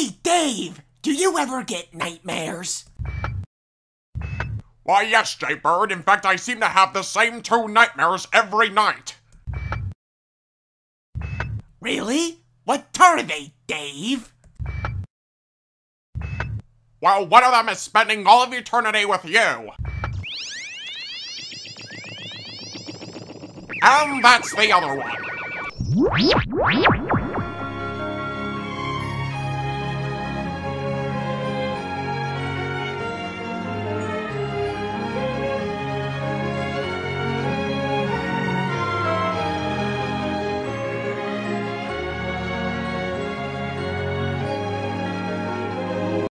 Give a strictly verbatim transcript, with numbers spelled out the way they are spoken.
Hey, Dave! Do you ever get nightmares? Why, yes, Jay Bird. In fact, I seem to have the same two nightmares every night. Really? What are they, Dave? Well, one of them is spending all of eternity with you. And that's the other one.